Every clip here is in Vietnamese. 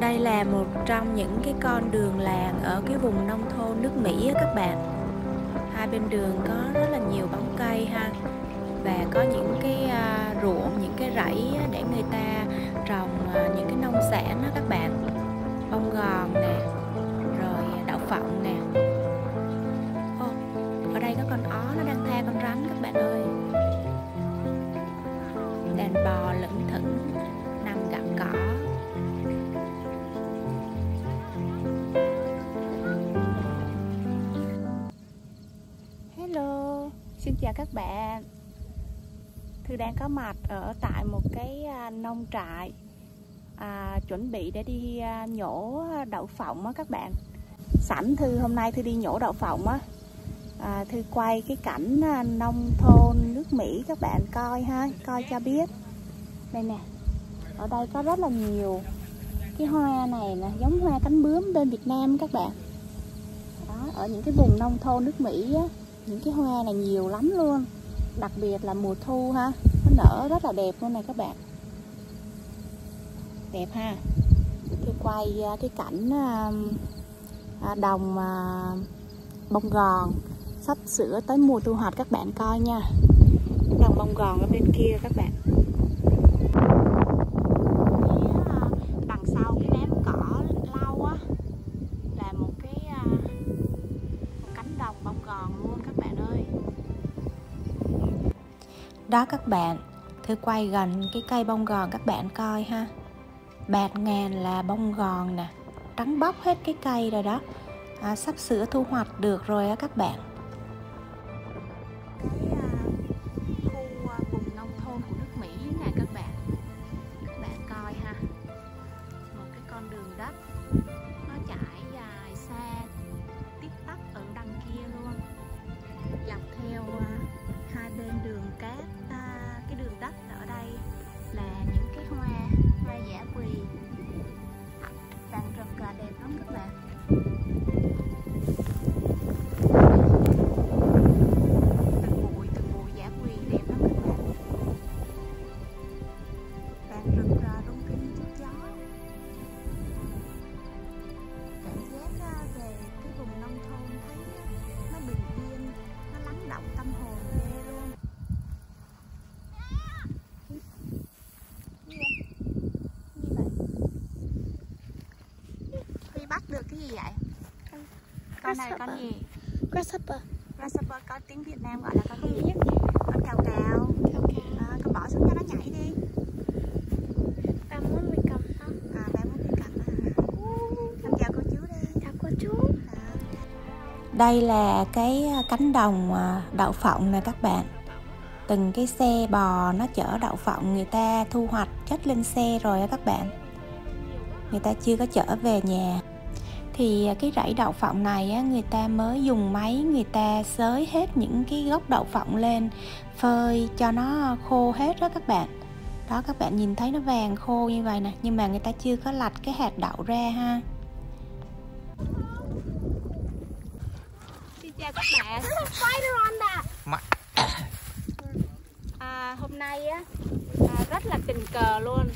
Đây là một trong những cái con đường làng ở cái vùng nông thôn nước Mỹ các bạn. Hai bên đường có rất là nhiều bóng cây ha, và có những cái ruộng, những cái rẫy để người ta trồng những cái nông sản đó các bạn. Bông gòn nè, rồi đậu phộng nè. Ở đây có con ó nó đang tha con rắn các bạn ơi. Đàn bò lững thững nằm gặm cỏ. Hello, xin chào các bạn. Thư đang có mặt ở tại một cái nông trại, chuẩn bị để đi nhổ đậu phộng á các bạn. Sẵn Thư hôm nay Thư đi nhổ đậu phộng á. Thư quay cái cảnh nông thôn nước Mỹ các bạn coi ha, coi cho biết. Đây nè, ở đây có rất là nhiều cái hoa này nè, giống hoa cánh bướm bên Việt Nam các bạn. Đó, ở những cái vùng nông thôn nước Mỹ á, những cái hoa này nhiều lắm luôn. Đặc biệt là mùa thu ha, nó nở rất là đẹp luôn này các bạn. Đẹp ha. Thư quay cái cảnh đồng bông gòn sắp sửa tới mùa thu hoạch các bạn coi nha. Đồng bông gòn ở bên kia các bạn. Phía đằng sau cái đám cỏ lau á là một cánh đồng bông gòn luôn các bạn ơi. Đó các bạn, Thư quay gần cái cây bông gòn các bạn coi ha. Bạt ngàn là bông gòn nè, trắng bóc hết cái cây rồi đó. Sắp sửa thu hoạch được rồi á các bạn. Vùng nông thôn của nước Mỹ này các bạn. Các bạn coi ha. Một cái con đường đất nó trải dài xa tít tắp ở đằng kia luôn. Dọc theo hai bên đường cát, cái đường đất ở đây là những cái hoa dã quỳ đang rất là đẹp lắm các bạn. Từng bụi dã quỳ đẹp lắm các bạn. Đang rực rỡ rung rinh trước gió. Cảm giác về cái vùng nông thôn thấy nó bình yên, nó lắng động tâm hồn ghê luôn. Huy bắt được cái gì vậy? Con này con gì? Grasshopper. Grasshopper có tiếng Việt Nam gọi là con gì? Con cào cào. Con bỏ xuống cho nó nhảy đi. Ba muốn mình cầm không? Ba muốn mình cầm hả? Con chào cô chú đi. Chào cô chú. Đây là cái cánh đồng đậu phộng nè các bạn. Từng cái xe bò nó chở đậu phộng, người ta thu hoạch chất lên xe rồi á các bạn. Người ta chưa có chở về nhà. Thì cái rẫy đậu phộng này á, người ta mới dùng máy người ta xới hết những cái gốc đậu phộng lên, phơi cho nó khô hết đó các bạn. Đó các bạn nhìn thấy nó vàng khô như vậy nè, nhưng mà người ta chưa có lặt cái hạt đậu ra ha. Xin chào các bạn. Hôm nay á, rất là tình cờ luôn.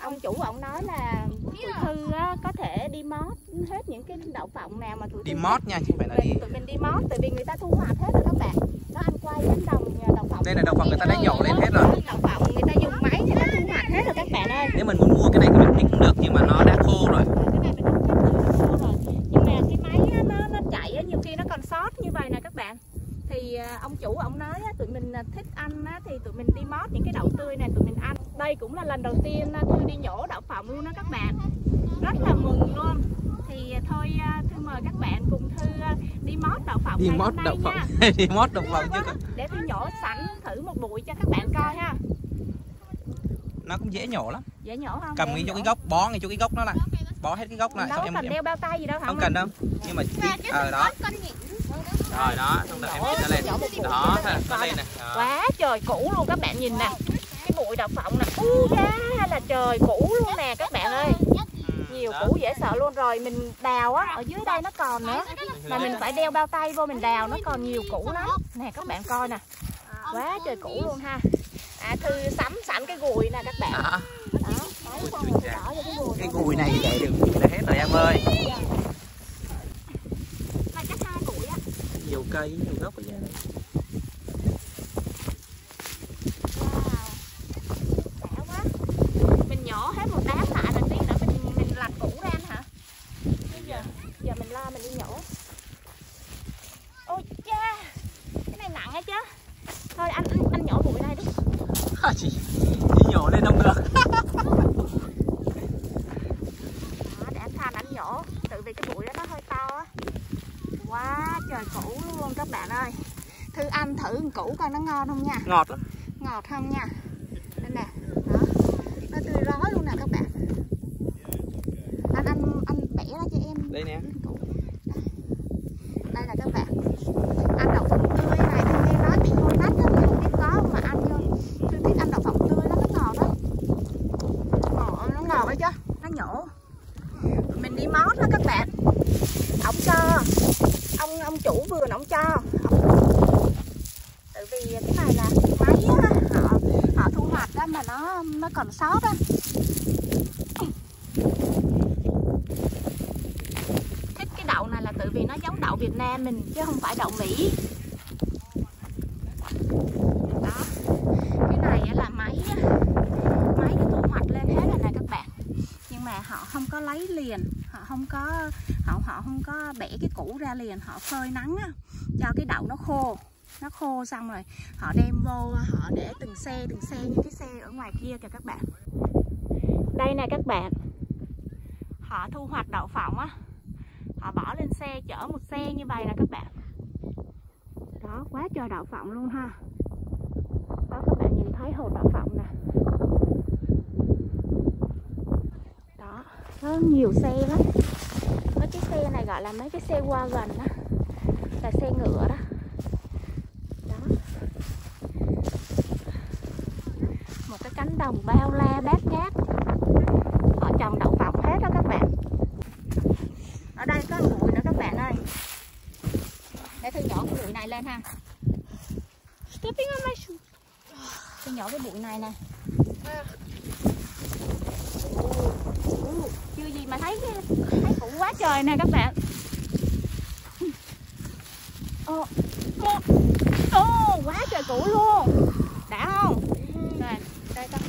Ông chủ ổng nói là tụi Thư á, có thể đi mót hết những cái đậu phộng nào mà tụi đi mót nha, chứ không phải là đi. Tụi mình đi mót, tại vì người ta thu hoạch hết rồi các bạn. Nó ăn quay cánh đồng đậu phộng. Đây là đậu phộng người ta đã nhổ lên hết rồi. Đậu phộng người ta dùng máy người ta thu hoạch hết rồi các bạn ơi. Nếu mình muốn mua cái này thì mình thích cũng được, nhưng mà nó đã khô rồi. Cái này mình không thích nó khô rồi. Nhưng mà cái máy á, nó chảy nhiều khi nó còn sót như vậy nè các bạn. Thì ông chủ ông nói tụi mình thích ăn thì tụi mình đi mót những cái đậu tươi này tụi mình ăn. Đây cũng là lần đầu tiên Thư đi nhổ đậu phộng luôn đó các bạn. Rất là mừng luôn. Thì thôi Thư mời các bạn cùng Thư đi mót đậu phộng ngày hôm nay nha. Đi mót đậu phộng chứ. Để Thư nhổ sẵn thử một bụi cho các bạn coi ha. Nó cũng dễ nhổ lắm. Dễ nhổ không? Cầm ngay chỗ cái gốc, bó ngay chỗ cái gốc nó lại. Bó hết cái gốc lại. Đâu cần đeo bao tay gì đâu hả? Không cần đâu. Nhưng mà chỉ đó. Rồi đó, xong rồi em nhìn nó lên. Đó, nó lên nè. Quá trời cũ luôn các bạn nhìn nè. Cái bụi đậu phộng nè. Ui da là trời cũ luôn nè các bạn ơi. Nhiều cũ dễ sợ luôn. Rồi mình đào á, ở dưới đây nó còn nữa. Mà mình phải đeo bao tay vô mình đào, nó còn nhiều cũ lắm. Nè các bạn coi nè. Quá trời cũ luôn ha. Thư sắm sẵn cái gùi nè các bạn. Đó, cái gùi này vậy cây với nhiều gốc ở nhà. Ngọt lắm, ngọt không nha, đây nè, đó. Nó tươi rói luôn nè các bạn. Anh bẻ ra cho em. Đây nè. Đây là các bạn. Anh đậu phộng tươi này, Thư nghe nói bị hôi nách lắm, không biết có mà ăn vô. Thư thích ăn đậu phộng tươi lắm, nó ngọt lắm. Ồ, nó ngọt đấy chứ, nó nhổ. Mình đi mót đó các bạn. Ổng cho, ông chủ vườn ổng cho. Cái này là máy á, họ thu hoạch đó mà nó còn sót á. Thích cái đậu này là tự vì nó giống đậu Việt Nam mình chứ không phải đậu Mỹ. Đó. Cái này là máy nó thu hoạch lên hết rồi nè các bạn. Nhưng mà họ không có lấy liền, họ không có bẻ cái củ ra liền, họ phơi nắng á, cho cái đậu nó khô. Nó khô xong rồi họ đem vô, họ để từng xe như cái xe ở ngoài kia kìa các bạn. Đây nè các bạn, họ thu hoạch đậu phộng á, họ bỏ lên xe chở một xe như vậy nè các bạn. Đó, quá trời đậu phộng luôn ha. Đó các bạn nhìn thấy hồ đậu phộng nè. Đó, có nhiều xe lắm. Mấy cái xe này gọi là mấy cái xe qua gần á, là xe ngựa đó. Một cái cánh đồng bao la bát ngát, họ trồng đậu phộng hết đó các bạn. Ở đây có bụi nữa các bạn ơi. Để Thư nhổ cái bụi này lên ha. Thư nhổ cái bụi này nè. Chưa gì mà thấy củ quá trời nè các bạn. Ô, quá trời củ luôn. Đã không? Rồi, đây con.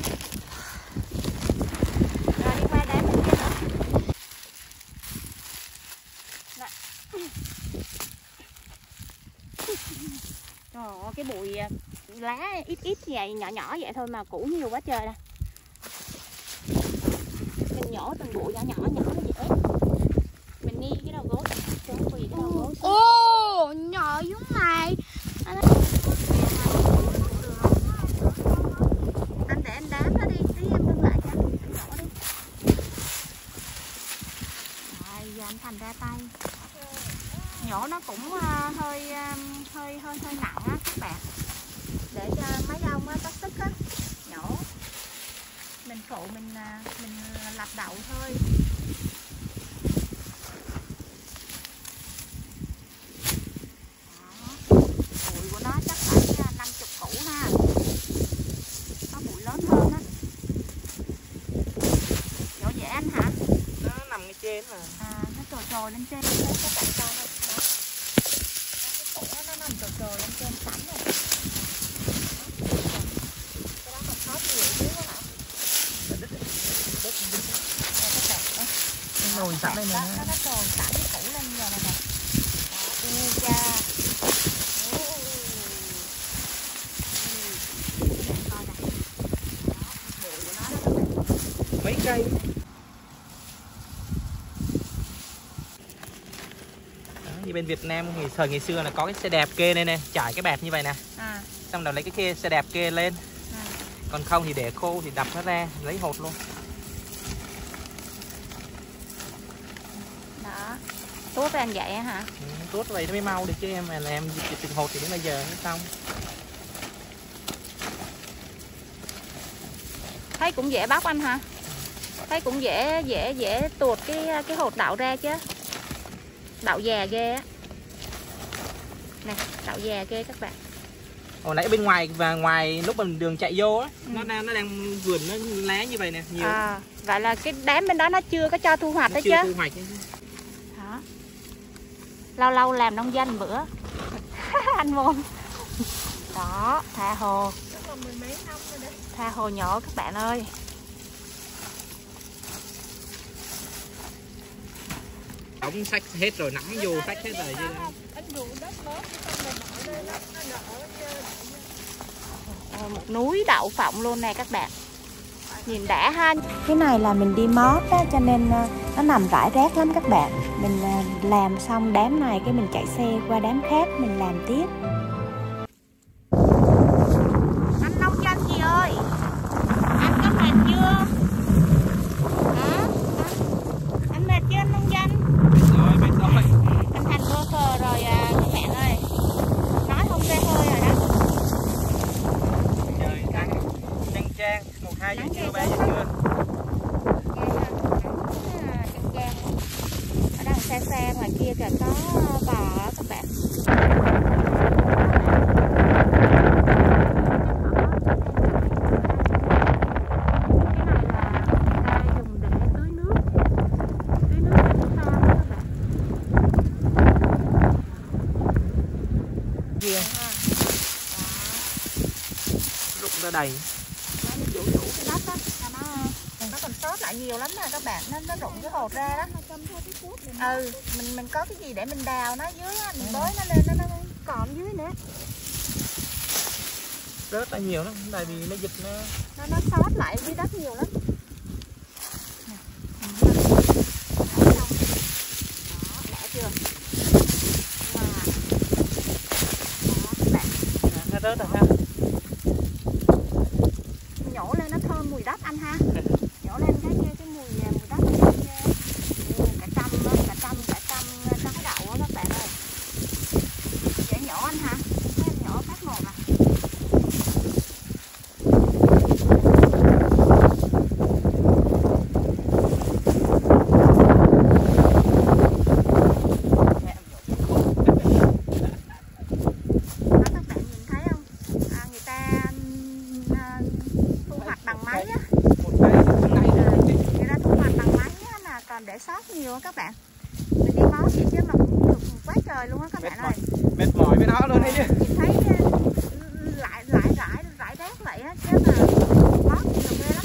Rồi đi qua đám bên kia nữa. Rồi. Trời ơi, cái bụi lá ít vậy, nhỏ vậy thôi mà củ nhiều quá trời nè. Mình nhổ từng bụi nhỏ nó dễ. Mình nghi cái đầu gối xuống vì cái đầu gối xuống. Ô, nhỏ giống này. Anh để anh đám nó đi, tí em bưng lại cho anh đổ đi. Rồi, giờ anh Thành ra tay. Nhổ nó cũng hơi nặng á các bạn. Để cho mấy ông có sức á, nhổ. Mình phụ mình lặt đậu thôi. Nó trồi lên trên đấy các bạn coi này. Đó. Cái củ nó nằm trồi lên trên sẵn rồi. Cái đó còn sót nhiều chứ các bạn. Nó nồi sẵn đây nè. Nó trồi sẵn cái củ lên giờ này nè. Ui cha. Coi nè. Bụi của nó đó các bạn. Mấy cây. Bên Việt Nam thời ngày xưa là có cái xe đạp kê lên nè, trải cái bạt như vậy nè, xong rồi lấy cái xe đạp kê lên, còn không thì để khô thì đập nó ra lấy hột luôn. Đó, tuốt ra vậy hả? Tuốt vậy nó mới mau được chứ em mà làm từng hột thì đến bây giờ mới xong. Thấy cũng dễ bóc anh hả? Thấy cũng dễ tuột cái hột đậu ra chứ. Đậu già ghê á. Nè, đậu già ghê các bạn. Hồi nãy bên ngoài và ngoài lúc mình đường chạy vô á, nó đang vườn nó lá như vậy nè, nhiều. À, vậy là cái đám bên đó nó chưa có cho thu hoạch đấy chứ. Chưa thu hoạch. Đó. Lâu lâu làm nông dân bữa. anh vô. Đó, tha hồ. Tha hồ nhỏ các bạn ơi. Ống sách hết rồi, nắm vô sách hết rồi chứ. Một núi đậu phộng luôn nè các bạn. Nhìn đã ha. Cái này là mình đi móp đó, cho nên nó nằm rải rác lắm các bạn. Mình làm xong đám này cái mình chạy xe qua đám khác mình làm tiếp. Anh nông dân gì ơi, anh có mệt chưa? Hả? Anh mệt chưa anh nông dân? Rồi, mệt rồi. Anh thành vô cờ rồi à, các bạn ơi. Nói không ra hơi rồi đó. Trời nắng, chăng chang, 1-2 giờ trưa, 3 giờ trưa. Ở đâu xa xa ngoài kia kìa có bò các bạn. Đầy. Nó vũ đủ cái đất đó, nó còn sót lại nhiều lắm nè các bạn, nó rụng cái hột ra đó. Ừ, mình có cái gì để mình đào nó dưới, mình bới nó lên, nó còn dưới nữa. Rớt lại nhiều lắm, tại vì nó dịch nó sót lại dưới đất nhiều lắm. Đã chưa? Nó rớt rồi ha. Mùi đất anh ha, nhổ lên cái mùi đất, cả trăm cái đậu đó các bạn ơi, dễ nhổ anh ha, em nhổ phát một à. Sót nhiều á các bạn, mình đi mót vậy chứ mà cũng được quá trời luôn á các bạn ơi, mệt mỏi với nó luôn đấy chứ. Mình thấy lại rác vậy á chứ mà mót được ghê lắm.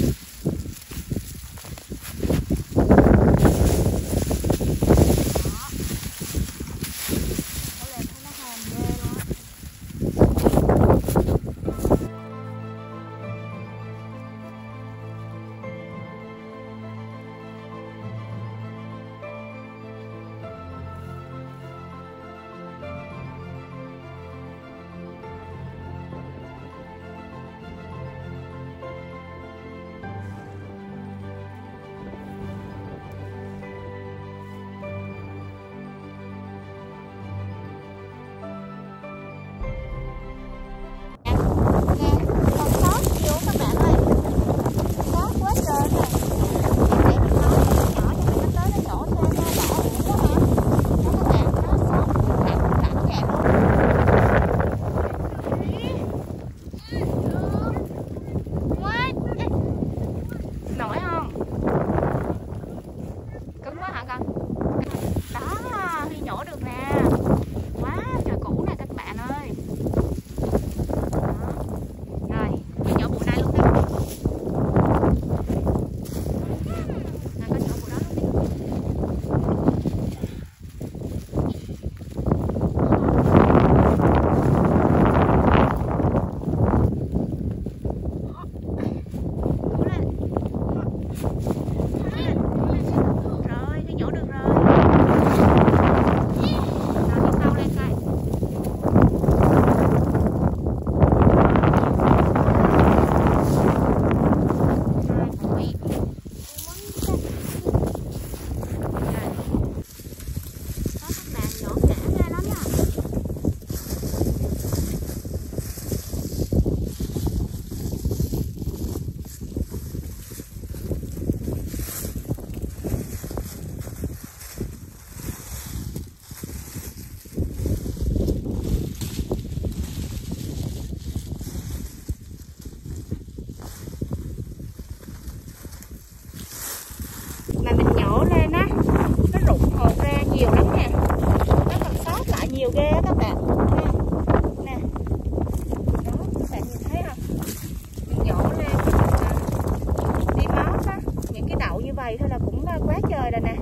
cũng quá trời rồi nè.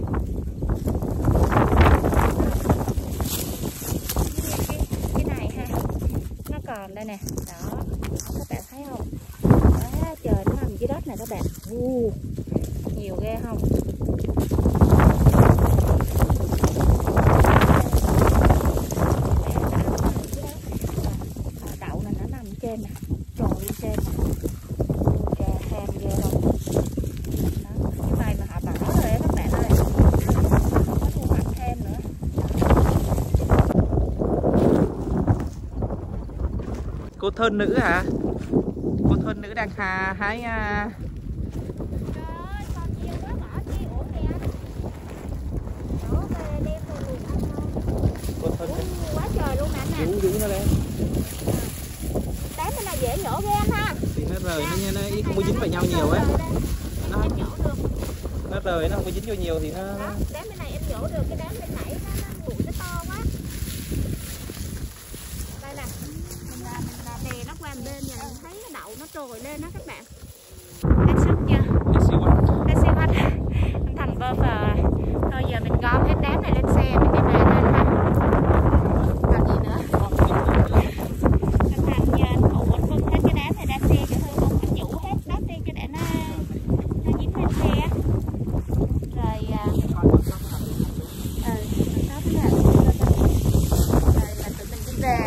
Cái này ha, nó còn đây nè. Đó, các bạn thấy không? Quá trời nó nằm dưới đất nè các bạn. Nhiều ghê không? Đậu này nó nằm trên nè, trồi trên nè. Cô Thân Nữ hả? Cô Thân Nữ đang hái quá trời luôn nè anh nè. Tán bên này dễ nhổ ghê anh ha. Thì nó rời nó không có dính vào nhau nhiều ấy. Nó rời nó không có dính vô nhiều thì nó. Đám bên này em nhổ được, cái đám bên nãy nó bụi nó to quá. Đây nè. Đè nó qua bên này thấy đậu nó trồi lên đó các bạn. Hết sức nha. Hết siêu anh. Anh Thành bơm vào. Thôi giờ mình gom hết đám này lên xe mình đi về lên ha. Còn gì nữa? Anh Thành giờ anh phụ anh bưng hết cái đám này ra xe cho Thư bưng, anh nhũ hết đất đi cho để nó dính lên xe. Rồi đây là tụi mình đi về.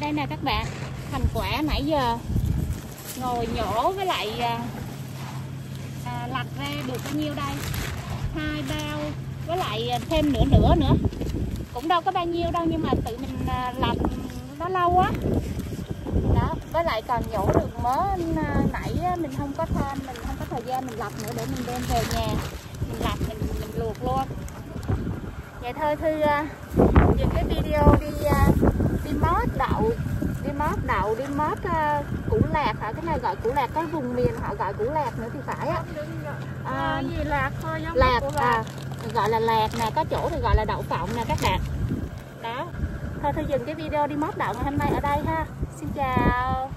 Đây nè các bạn, thành quả nãy giờ ngồi nhổ với lại lặt ra được bao nhiêu đây, 2 bao với lại thêm nửa nữa cũng đâu có bao nhiêu đâu, nhưng mà tự mình lặt nó lâu quá đó, với lại còn nhổ được mớ nãy mình không có tham, mình không có thời gian mình lặt nữa để mình đem về nhà mình lặt mình luộc luôn. Vậy thôi Thư dừng cái video đi mót đậu, đi mót củ lạc hả? Cái này gọi củ lạc, cái vùng miền họ gọi củ lạc nữa thì phải á. Gì lạc thôi, giống lạc, gọi là lạc nè, có chỗ thì gọi là đậu phộng nè các bạn. Đó. Thôi Thư dừng cái video đi mót đậu ngày hôm nay ở đây ha. Xin chào.